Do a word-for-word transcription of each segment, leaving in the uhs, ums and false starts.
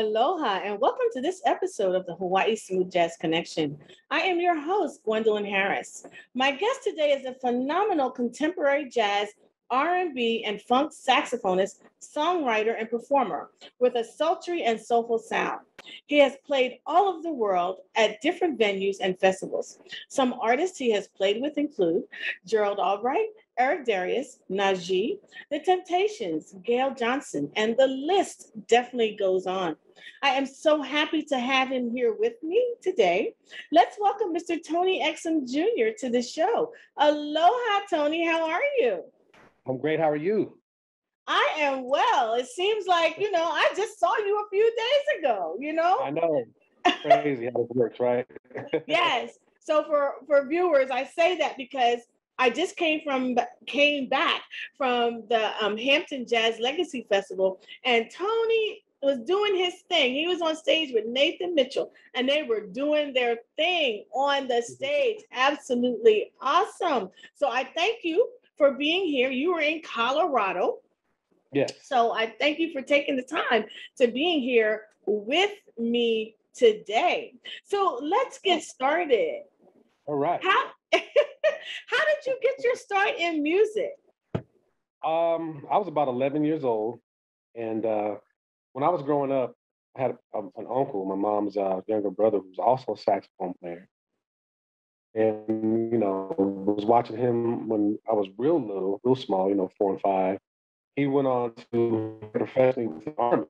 Aloha and welcome to this episode of the Hawaii Smooth Jazz Connection. I am your host, Gwendolyn Harris. My guest today is a phenomenal contemporary jazz, R and B, and funk saxophonist, songwriter, and performer with a sultry and soulful sound. He has played all over the world at different venues and festivals. Some artists he has played with include Gerald Albright, Eric Darius, Najee, The Temptations, Gail Johnson, and the list definitely goes on. I am so happy to have him here with me today. Let's welcome Mister Tony Exum Junior to the show. Aloha, Tony. How are you? I'm great. How are you? I am well. It seems like, you know, I just saw you a few days ago, you know? I know. Crazy how it works, right? Yes. So for, for viewers, I say that because I just came from came back from the um, Hampton Jazz Legacy Festival, and Tony was doing his thing. He was on stage with Nathan Mitchell, and they were doing their thing on the stage. Absolutely awesome. So I thank you for being here. You were in Colorado. Yes. So I thank you for taking the time to being here with me today. So let's get started. All right. How How did you get your start in music? Um, I was about eleven years old, and uh, when I was growing up, I had a, an uncle, my mom's uh, younger brother, who was also a saxophone player. And, you know, was watching him when I was real little, real small, you know, four and five. He went on to professionally with the Army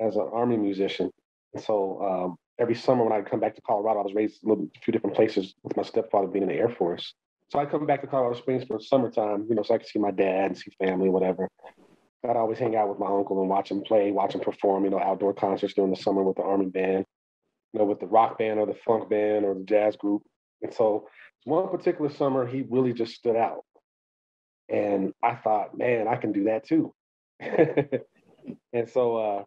as an Army musician. And so um, every summer when I'd come back to Colorado, I was raised in a, little, a few different places with my stepfather being in the Air Force. So I'd come back to Colorado Springs for summertime, you know, so I could see my dad and see family, whatever. I'd always hang out with my uncle and watch him play, watch him perform, you know, outdoor concerts during the summer with the Army band, you know, with the rock band or the funk band or the jazz group. And so one particular summer, he really just stood out. And I thought, man, I can do that too. And so uh,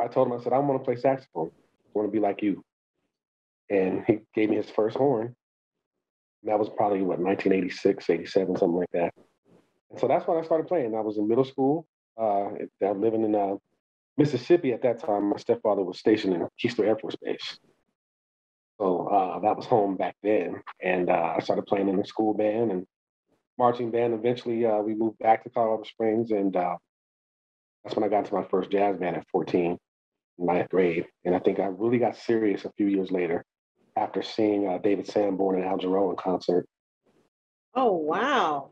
I told him, I said, I want to play saxophone. I want to be like you. And he gave me his first horn. And that was probably, what, nineteen eighty-six, eighty-seven, something like that. And so that's when I started playing. I was in middle school. Uh, I was living in uh, Mississippi at that time. My stepfather was stationed in Keesler Air Force Base. So uh, that was home back then. And uh, I started playing in the school band and marching band. Eventually, uh, we moved back to Colorado Springs. And uh, that's when I got into my first jazz band at fourteen, ninth grade. And I think I really got serious a few years later after seeing uh, David Sanborn and Al Jarreau in concert. Oh, wow.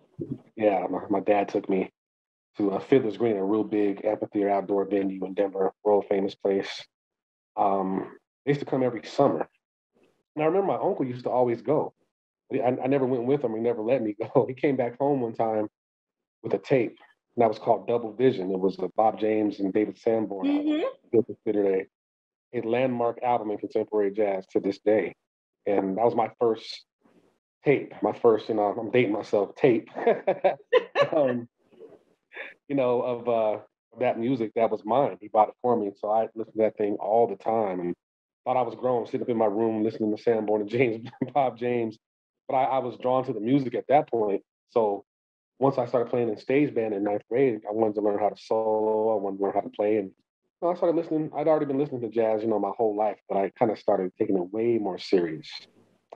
Yeah, my, my dad took me to uh, Fiddler's Green, a real big amphitheater outdoor venue in Denver, world famous place. Um, they used to come every summer. And I remember my uncle used to always go. I, I never went with him. He never let me go. He came back home one time with a tape, and that was called Double Vision. It was the Bob James and David Sanborn. Mm-hmm. Still considered a, a landmark album in contemporary jazz to this day. And that was my first tape, my first, you know, I'm dating myself, tape, um, you know, of uh, that music that was mine. He bought it for me. So I listened to that thing all the time. And thought I was grown, sitting up in my room listening to Sanborn and James, Bob James. But I, I was drawn to the music at that point. So once I started playing in stage band in ninth grade, I wanted to learn how to solo. I wanted to learn how to play. And you know, I started listening. I'd already been listening to jazz, you know, my whole life. But I kind of started taking it way more serious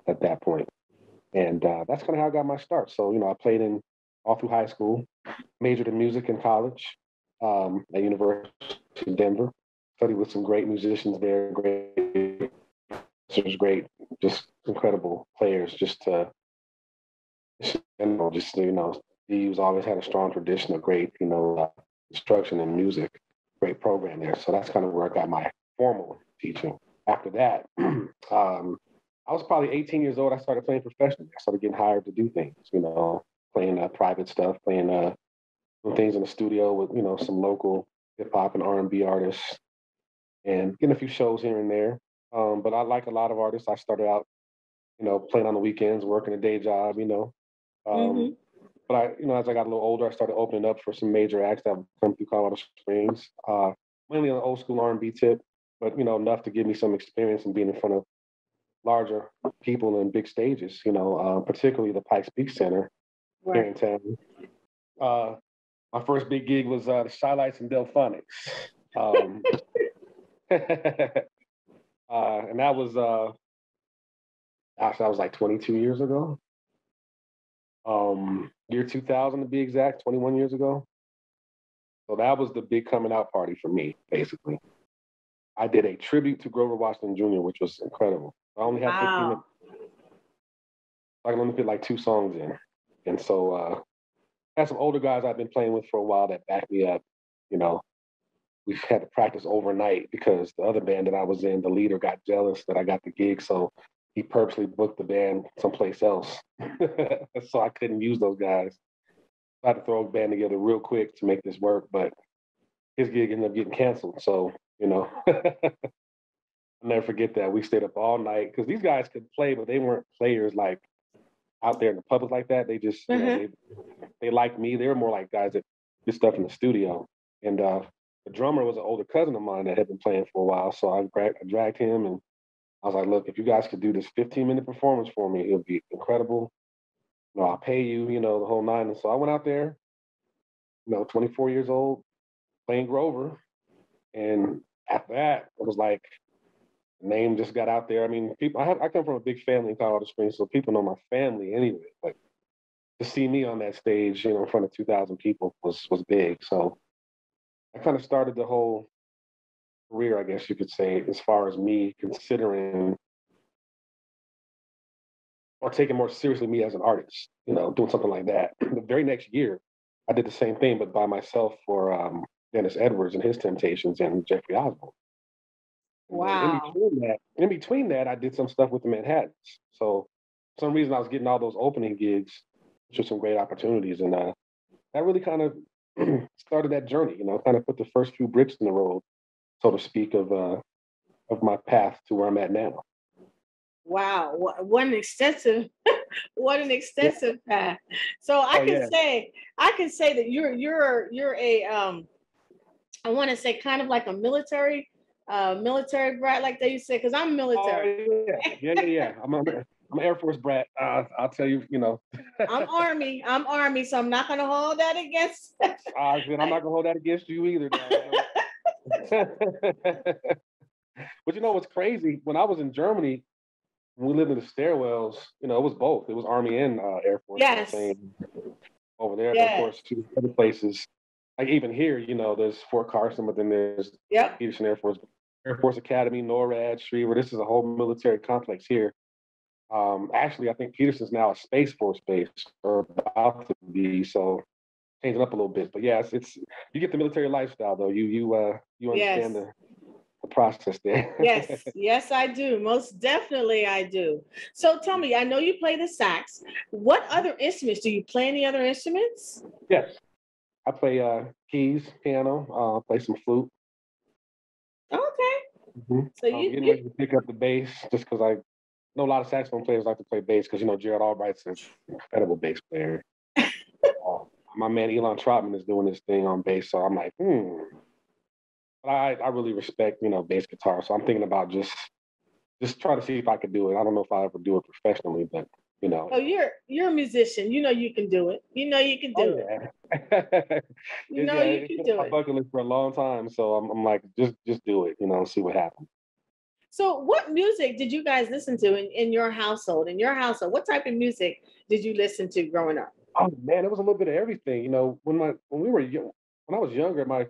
at that point. And uh, that's kind of how I got my start. So, you know, I played in all through high school, majored in music in college um, at University of Denver. Studied with some great musicians there, great, great, just incredible players. Just to, just, you know, Steve's always had a strong tradition of great, you know, uh, instruction in music, great program there. So that's kind of where I got my formal teaching. After that, um, I was probably eighteen years old. I started playing professionally. I started getting hired to do things, you know, playing uh, private stuff, playing uh, things in the studio with, you know, some local hip hop and R and B artists. And getting a few shows here and there. Um, but I like a lot of artists. I started out, you know, playing on the weekends, working a day job, you know. Um, mm-hmm. But, I, you know, as I got a little older, I started opening up for some major acts that would come through Colorado Springs. Uh, mainly an old school R and B tip, but, you know, enough to give me some experience in being in front of larger people and big stages, you know, uh, particularly the Pikes Peak Center right here in town. Uh, my first big gig was uh, the Shy Lights and Del Funnix. Um uh, and that was, uh, gosh, that was like twenty-two years ago. Um, year two thousand to be exact, twenty-one years ago. So that was the big coming out party for me, basically. I did a tribute to Grover Washington Junior, which was incredible. I only had wow. fifteen minutes. I can only fit like two songs in. And so uh, I had some older guys I've been playing with for a while that backed me up. You know, we've had to practice overnight because the other band that I was in, the leader got jealous that I got the gig. So he purposely booked the band someplace else. So I couldn't use those guys. I had to throw a band together real quick to make this work, but his gig ended up getting canceled. So, you know, I'll never forget that. We stayed up all night because these guys could play, but they weren't players like out there in the public like that. They just, mm-hmm. you know, they, they liked me. They were more like guys that did stuff in the studio. And uh, the drummer was an older cousin of mine that had been playing for a while. So I, gra- I dragged him and I was like, look, if you guys could do this fifteen minute performance for me, it would be incredible. You know, I'll pay you, you know, the whole nine. And so I went out there, you know, twenty-four years old, playing Grover. And after that, it was like, the name just got out there. I mean, people. I, have, I come from a big family in Colorado Springs, so people know my family anyway. Like, to see me on that stage, you know, in front of two thousand people was was big. So I kind of started the whole career, I guess you could say, as far as me considering or taking more seriously me as an artist, you know, doing something like that. The very next year, I did the same thing, but by myself for um, Dennis Edwards and His Temptations and Jeffrey Osborne. Wow. In between, that, in between that, I did some stuff with the Manhattans. So for some reason, I was getting all those opening gigs, which were some great opportunities. And uh, that really kind of started that journey, you know, kind of put the first few bricks in the road, so to speak, of uh, of my path to where I'm at now. Wow, what an extensive, what an extensive yeah. path. So I oh, can yeah. say, I can say that you're, you're, you're a, um, I want to say kind of like a military, uh, military brat, like they used to say, because I'm military. Oh, yeah. yeah, yeah, yeah. I'm, a, I'm an Air Force brat. Uh, I'll tell you, you know. I'm Army. I'm Army, so I'm not going to hold that against. uh, I'm not going to hold that against you either. But you know what's crazy? When I was in Germany, we lived in the stairwells, you know, it was both. It was Army and uh, Air Force. Yes. Over there, yes. Of course, two other places. Like even here, you know, there's Fort Carson, but then there's yep. Peterson Air Force, Air Force Academy, NORAD, Schriever. This is a whole military complex here. Um, actually, I think Peterson's now a Space Force base, or about to be, so changing up a little bit. But yeah, it's, it's you get the military lifestyle, though. You you uh you understand yes. the process there. Yes, yes, I do. Most definitely I do. So tell me, I know you play the sax. What other instruments? Do you play any other instruments? Yes. I play uh, keys, piano, uh, play some flute. Okay. Mm-hmm. So you, um, getting you... ready to pick up the bass just because I know a lot of saxophone players like to play bass because, you know, Gerald Albright's an incredible bass player. uh, my man Elon Trotman is doing this thing on bass, so I'm like, hmm. I, I really respect, you know, bass guitar. So I'm thinking about just just trying to see if I could do it. I don't know if I ever do it professionally, but, you know. Oh, you're you're a musician. You know you can do it. You know you can do oh, yeah. it. You know yeah, you can do it. I've been bucket list for a long time. So I'm, I'm like, just just do it, you know, and see what happens. So what music did you guys listen to in, in your household? In your household, what type of music did you listen to growing up? Oh, man, it was a little bit of everything. You know, when my when we were young, when I was younger, my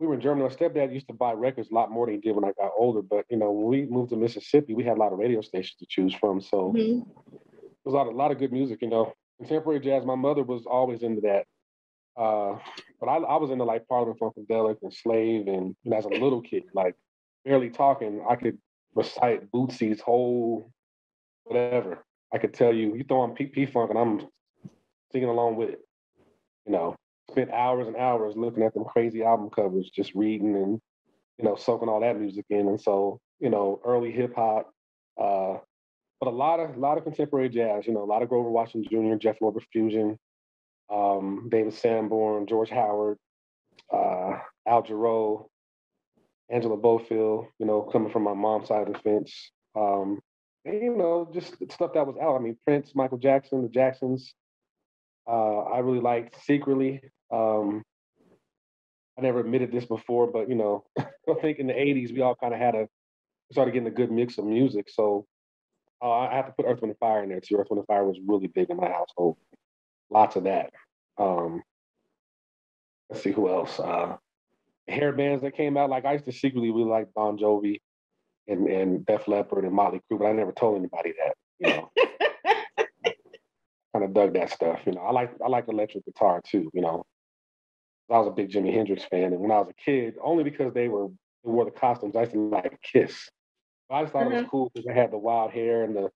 We were in Germany. My stepdad used to buy records a lot more than he did when I got older. But, you know, when we moved to Mississippi, we had a lot of radio stations to choose from. So mm-hmm. there was a lot, a lot of good music, you know. Contemporary jazz, my mother was always into that. Uh, but I, I was into, like, Parliament Funkadelic and Slave. And, and as a little kid, like, barely talking, I could recite Bootsy's whole whatever. I could tell you, you throw on P P Funk and I'm singing along with it, you know. Spent hours and hours looking at them crazy album covers, just reading and, you know, soaking all that music in. And so, you know, early hip hop, uh, but a lot of, a lot of contemporary jazz, you know, a lot of Grover Washington Junior, Jeff Lorber Fusion, um, David Sanborn, George Howard, uh, Al Jarreau, Angela Bofill, you know, coming from my mom's side of the fence. Um, and, you know, just stuff that was out. I mean, Prince, Michael Jackson, the Jacksons. Uh, I really liked secretly. Um, I never admitted this before, but, you know, I think in the eighties, we all kind of had a, started getting a good mix of music. So uh, I have to put Earth, Wind and Fire in there too. Earth, Wind and Fire was really big in my household. Lots of that. Um, let's see who else. Uh, hair bands that came out, like I used to secretly really like Bon Jovi and, and Def Leppard and Motley Crue, but I never told anybody that, you know. Kind of dug that stuff, you know. I like I like electric guitar too, you know. I was a big Jimi Hendrix fan, and when I was a kid, only because they were they wore the costumes, I used to like Kiss. But I just thought mm-hmm. it was cool because they had the wild hair and the,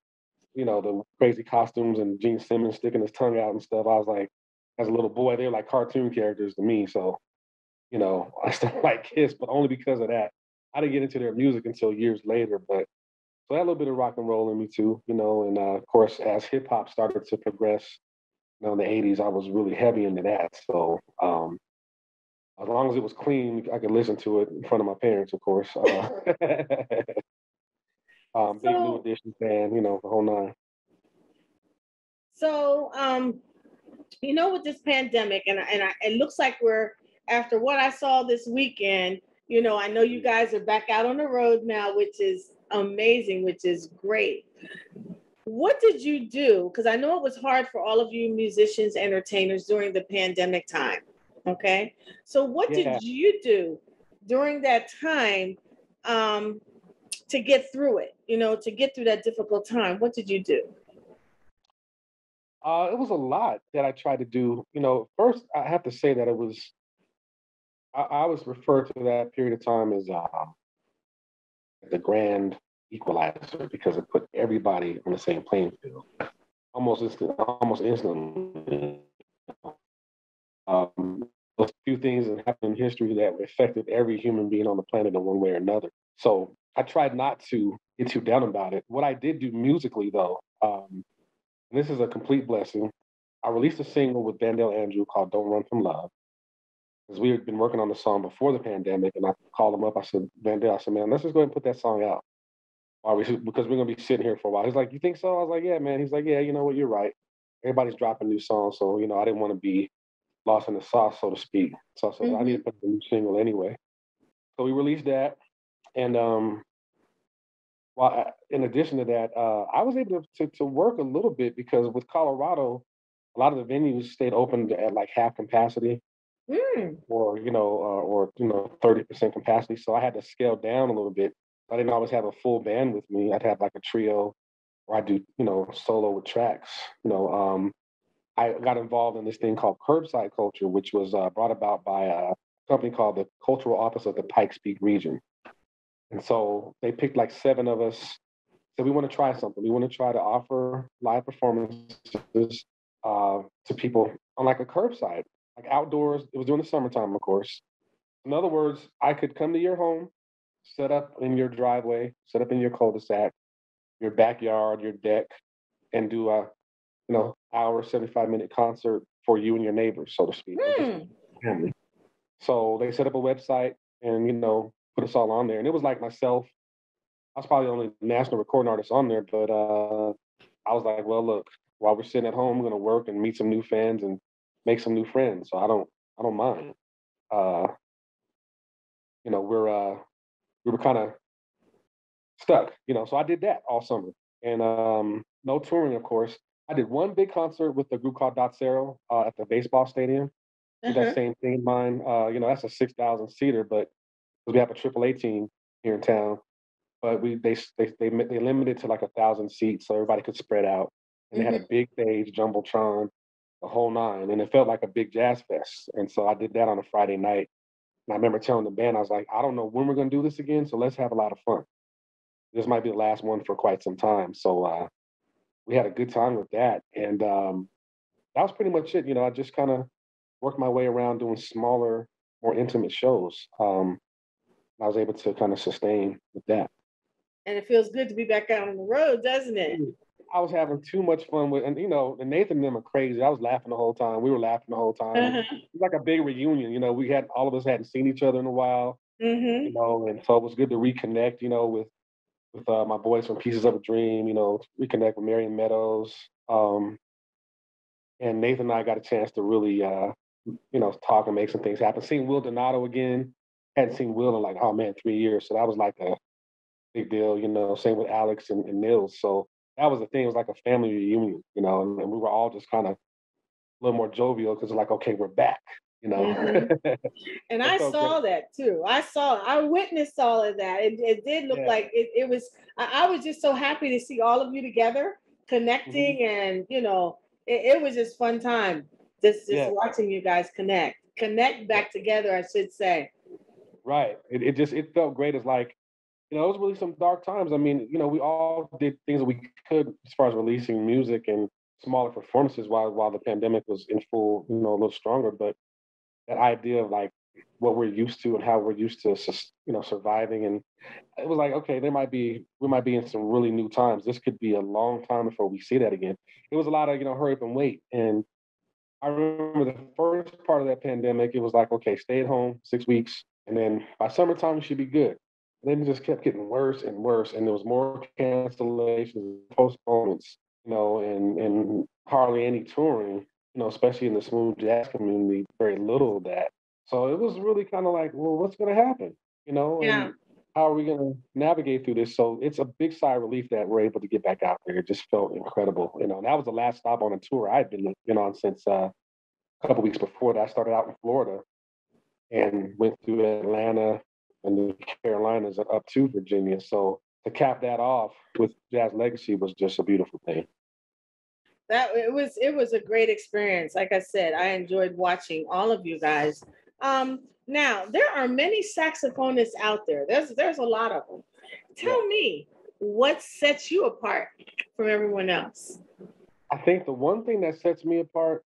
you know, the crazy costumes and Gene Simmons sticking his tongue out and stuff. I was like, as a little boy, they were like cartoon characters to me. So, you know, I used to like Kiss, but only because of that. I didn't get into their music until years later, but. So that little bit of rock and roll in me too, you know, and uh, of course, as hip hop started to progress, you know, in the eighties, I was really heavy into that. So um, as long as it was clean, I could listen to it in front of my parents, of course. Uh, um, so, big New Edition fan, you know, the whole nine. So, um, you know, with this pandemic, and, and I, it looks like we're, after what I saw this weekend, you know, I know you guys are back out on the road now, which is amazing, which is great. What did you do? Because I know it was hard for all of you musicians, entertainers during the pandemic time. Okay. So what yeah. did you do during that time um, to get through it, you know, to get through that difficult time? What did you do? Uh, it was a lot that I tried to do. You know, first, I have to say that it was, I, I always refer to that period of time as uh, the grand equalizer, because it put everybody on the same playing field almost instant, almost instantly. Um, those few things that happened in history that affected every human being on the planet in one way or another. So I tried not to get too down about it. What I did do musically, though, um, and this is a complete blessing, I released a single with Vandel Andrew called Don't Run From Love. Because we had been working on the song before the pandemic, and I called him up. I said, Vandel, I said, man, let's just go ahead and put that song out. Or we should, because we're going to be sitting here for a while. He's like, you think so? I was like, yeah, man. He's like, yeah, you know what? You're right. Everybody's dropping new songs. So, you know, I didn't want to be lost in the sauce, so to speak. So, so mm-hmm. I need to put a new single anyway. So we released that. And um, well, I, in addition to that, uh, I was able to, to, to work a little bit because with Colorado, a lot of the venues stayed open at like half capacity. Mm. Or, you know, uh, or, you know, thirty percent capacity. So I had to scale down a little bit. I didn't always have a full band with me. I'd have like a trio, or I do, you know, solo with tracks. You know, um, I got involved in this thing called Curbside Culture, which was uh, brought about by a company called the Cultural Office of the Pikes Peak Region. And so they picked like seven of us. Said, we want to try something. We want to try to offer live performances uh, to people on like a curbside. Like outdoors, it was during the summertime, of course. In other words, I could come to your home, set up in your driveway, set up in your cul-de-sac, your backyard, your deck, and do a, you know, hour, seventy-five minute concert for you and your neighbors, so to speak. Mm. Family. So they set up a website and, you know, put us all on there. And it was like myself. I was probably the only national recording artist on there, but uh, I was like, well, look, while we're sitting at home, I'm going to work and meet some new fans and make some new friends, so I don't, I don't mind. Uh, you know, we're uh, we were kind of stuck, you know. So I did that all summer, and um, no touring, of course. I did one big concert with a group called Dot Zero uh, at the baseball stadium. Uh-huh. That same thing, mine. Uh, you know, that's a six thousand seater, but we have a triple A team here in town. But we they they they, they limited to like a thousand seats, so everybody could spread out. And mm-hmm. they had a big stage, jumbotron. The whole nine, and it felt like a big jazz fest. And so I did that on a Friday night. And I remember telling the band, I was like, I don't know when we're going to do this again, so let's have a lot of fun. This might be the last one for quite some time. So uh, we had a good time with that. And um, that was pretty much it. You know, I just kind of worked my way around doing smaller, more intimate shows. Um, I was able to kind of sustain with that. And it feels good to be back out on the road, doesn't it? Mm-hmm. I was having too much fun with, and you know, and Nathan and them are crazy. I was laughing the whole time. We were laughing the whole time. Uh-huh. It was like a big reunion, you know. We had all of us hadn't seen each other in a while, mm-hmm. you know, and so it was good to reconnect, you know, with with uh, my boys from Pieces of a Dream, you know, reconnect with Marion Meadows, um, and Nathan and I got a chance to really uh, you know, talk and make some things happen. Seeing Will Donato again, hadn't seen Will in like, oh man, three years. So that was like a big deal, you know, same with Alex and, and Nils. So that was the thing. It was like a family reunion, you know, and, and we were all just kind of a little more jovial because like, okay, we're back, you know. Mm-hmm. And I so saw good. that too. I saw, I witnessed all of that. It, it did look yeah. like it, it was, I, I was just so happy to see all of you together connecting mm-hmm. and, you know, it, it was just fun time. Just, just yeah. watching you guys connect, connect back together, I should say. Right. It, it just, it felt great. It's like, you know, it was really some dark times. I mean, you know, we all did things that we could as far as releasing music and smaller performances while while the pandemic was in full, you know, a little stronger. But that idea of like what we're used to and how we're used to, you know, surviving. And it was like, okay, there might be, we might be in some really new times. This could be a long time before we see that again. It was a lot of, you know, hurry up and wait. And I remember the first part of that pandemic, it was like, okay, stay at home six weeks. And then by summertime, we should be good. And then it just kept getting worse and worse. And there was more cancellations, postponements, you know, and, and hardly any touring, you know, especially in the smooth jazz community, very little of that. So it was really kind of like, well, what's going to happen? You know, yeah. and how are we going to navigate through this? So it's a big sigh of relief that we're able to get back out there. It just felt incredible. You know, and that was the last stop on a tour I'd been, been on since uh, a couple weeks before that. I started out in Florida and went through Atlanta and the Carolinas up to Virginia. So to cap that off with Jazz Legacy was just a beautiful thing. That it was it was a great experience. Like I said, I enjoyed watching all of you guys. Um, now there are many saxophonists out there. There's there's a lot of them. Tell yeah. me what sets you apart from everyone else. I think the one thing that sets me apart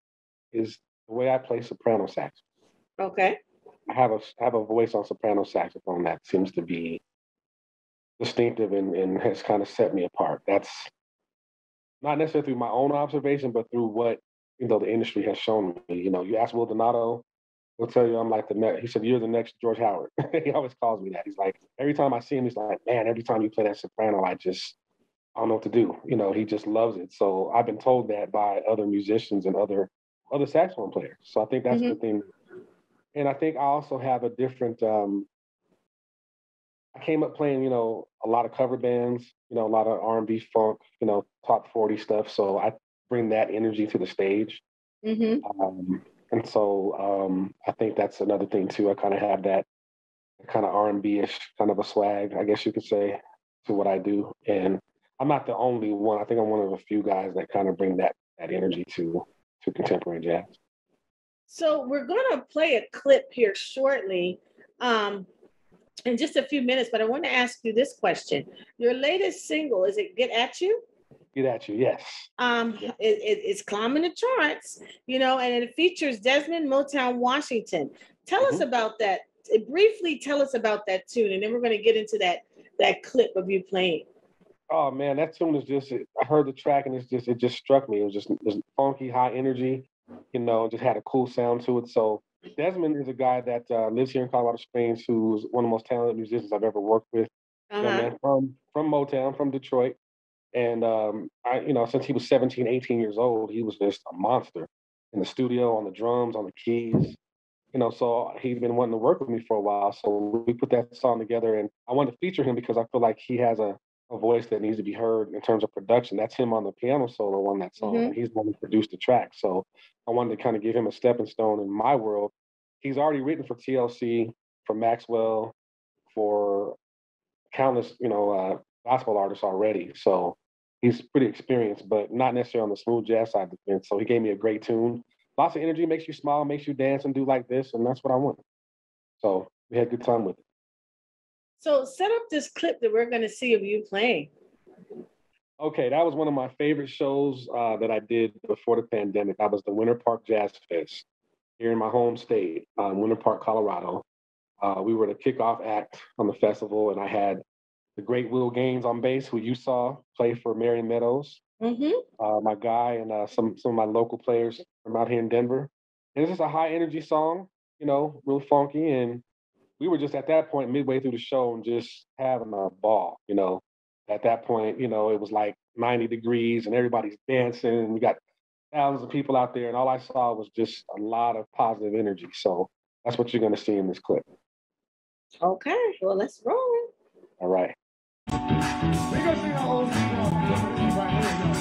is the way I play soprano sax. Okay. I have a I have a voice on soprano saxophone that seems to be distinctive and, and has kind of set me apart. That's not necessarily through my own observation, but through what, you know, the industry has shown me. You know, you ask Will Donato, he'll tell you I'm like the next. He said, "You're the next George Howard." He always calls me that. He's like, every time I see him, he's like, "Man, every time you play that soprano, I just I don't know what to do." You know, he just loves it. So I've been told that by other musicians and other other saxophone players. So I think that's mm-hmm. the thing. And I think I also have a different, um, I came up playing, you know, a lot of cover bands, you know, a lot of R and B funk, you know, top forty stuff. So I bring that energy to the stage. Mm-hmm. Um, and so um, I think that's another thing too. I kind of have that kind of R and B-ish kind of a swag, I guess you could say, to what I do. And I'm not the only one. I think I'm one of a few guys that kind of bring that that energy to to contemporary jazz. So we're going to play a clip here shortly, um, in just a few minutes, but I want to ask you this question. Your latest single, is it Get At You? Get At You, yes. Um, yeah. it, it, it's climbing the charts, you know, and it features Desmond Motown Washington. Tell mm-hmm. us about that. Briefly tell us about that tune, and then we're going to get into that, that clip of you playing. Oh, man, that tune is just, I heard the track, and it's just it just struck me. It was just it was funky, high energy. You know, just had a cool sound to it. So Desmond is a guy that uh, lives here in Colorado Springs, who's one of the most talented musicians I've ever worked with. Uh-huh. You know, from from Motown, from Detroit, and um, I, you know, since he was seventeen, eighteen years old, he was just a monster in the studio, on the drums, on the keys. You know, so he's been wanting to work with me for a while. So we put that song together, and I wanted to feature him because I feel like he has a a voice that needs to be heard in terms of production. That's him on the piano solo on that song. Mm-hmm. And he's the one who produced the track. So I wanted to kind of give him a stepping stone in my world. He's already written for T L C, for Maxwell, for countless, you know, uh, gospel artists already. So he's pretty experienced, but not necessarily on the smooth jazz side of the fence. So he gave me a great tune. Lots of energy, makes you smile, makes you dance and do like this. And that's what I wanted. So we had a good time with it. So set up this clip that we're going to see of you playing. Okay, that was one of my favorite shows uh, that I did before the pandemic. That was the Winter Park Jazz Fest here in my home state, um, Winter Park, Colorado. Uh, we were the kickoff act on the festival, and I had the great Will Gaines on bass, who you saw play for Marion Meadows, mm-hmm. uh, my guy, and uh, some, some of my local players from out here in Denver. And it's just a high-energy song, you know, real funky, and we were just at that point midway through the show and just having a ball, you know. At that point, you know, it was like ninety degrees and everybody's dancing. And we got thousands of people out there, and all I saw was just a lot of positive energy. So that's what you're going to see in this clip. Okay, well, let's roll. All right. We're going to sing a whole song right here.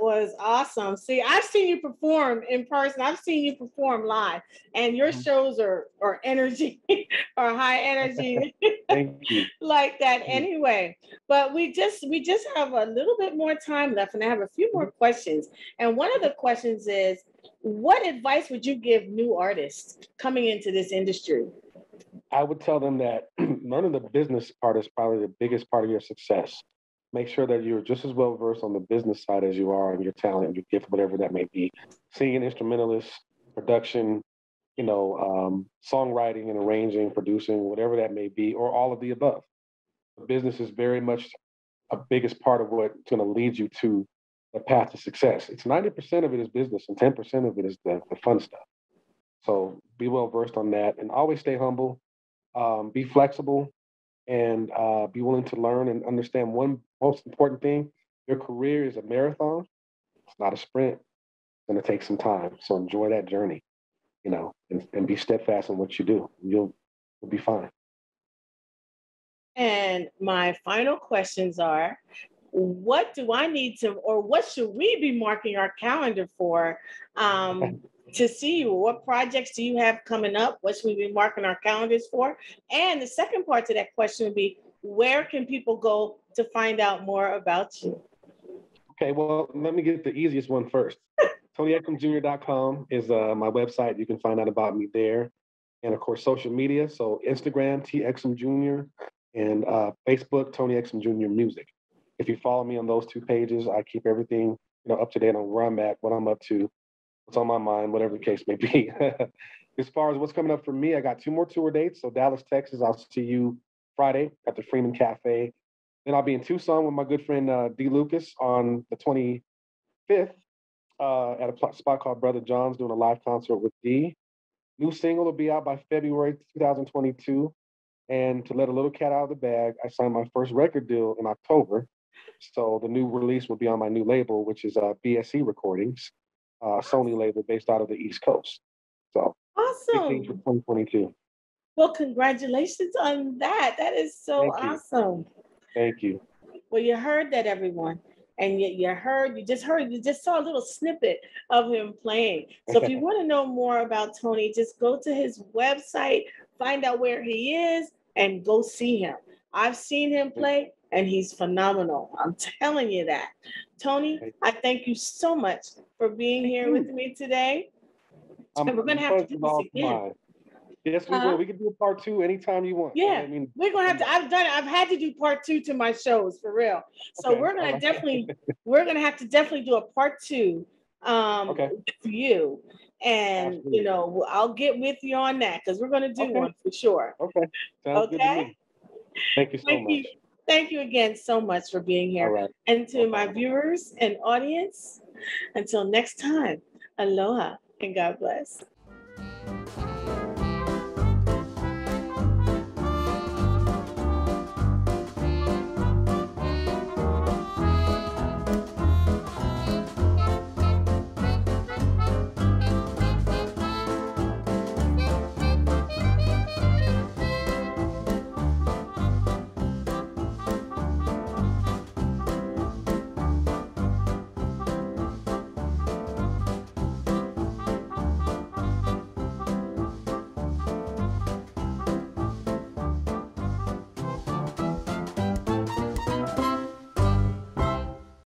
Was awesome. See, I've seen you perform in person. I've seen you perform live, and your shows are are energy, are high energy. Thank you. Like that, anyway. But we just we just have a little bit more time left, and I have a few more questions. And one of the questions is, what advice would you give new artists coming into this industry? I would tell them that learning the business part is probably the biggest part of your success. make sure that you're just as well versed on the business side as you are on your talent, your gift, whatever that may be. Singing, instrumentalist, production, you know, um, songwriting and arranging, producing, whatever that may be, or all of the above. Business is very much a biggest part of what's going to lead you to the path to success. It's ninety percent of it is business and ten percent of it is the, the fun stuff. So be well versed on that and always stay humble, um, be flexible, and uh, be willing to learn and understand one most important thing. Your career is a marathon. It's not a sprint. It's going to take some time. So enjoy that journey, you know, and, and be steadfast in what you do. You'll, you'll be fine. And my final questions are, what do I need to, or what should we be marking our calendar for um, to see you? What projects do you have coming up? What should we be marking our calendars for? And the second part to that question would be, where can people go to find out more about you? Okay, well, let me get the easiest one first. Tony Exum Jr dot com is uh, my website. You can find out about me there. And of course, social media. So Instagram, T Exum Jr, and uh, Facebook, Tony Exum Junior Music. If you follow me on those two pages, I keep everything, you know, up to date on where I'm at, what I'm up to, what's on my mind, whatever the case may be. As far as what's coming up for me, I got two more tour dates. So Dallas, Texas, I'll see you Friday at the Freeman Cafe. Then I'll be in Tucson with my good friend uh, D. Lucas on the twenty-fifth uh, at a spot called Brother John's, doing a live concert with D. New single will be out by February two thousand twenty-two. And to let a little cat out of the bag, I signed my first record deal in October. So the new release will be on my new label, which is uh, B S E Recordings, uh, Sony label based out of the East Coast. So awesome! twenty twenty-two. Well, congratulations on that. That is so awesome. Thank you. Well, you heard that, everyone. And yet you heard, you just heard, you just saw a little snippet of him playing. So if you want to know more about Tony, just go to his website, find out where he is, and go see him. I've seen him play, and he's phenomenal. I'm telling you that. Tony, I thank you so much for being here with me today. Um, and we're going to have to do this again. Yes, we uh-huh. will. We can do a part two anytime you want. Yeah, I mean, we're gonna have to. I've done. I've had to do part two to my shows for real. So okay. we're gonna definitely. We're gonna have to definitely do a part two. Um, okay. For you, and Absolutely. you know, I'll get with you on that because we're gonna do okay. one for sure. Okay. Sounds okay. Thank you so Thank much. You. Thank you again so much for being here, right. and to okay. my viewers and audience. Until next time, aloha and God bless.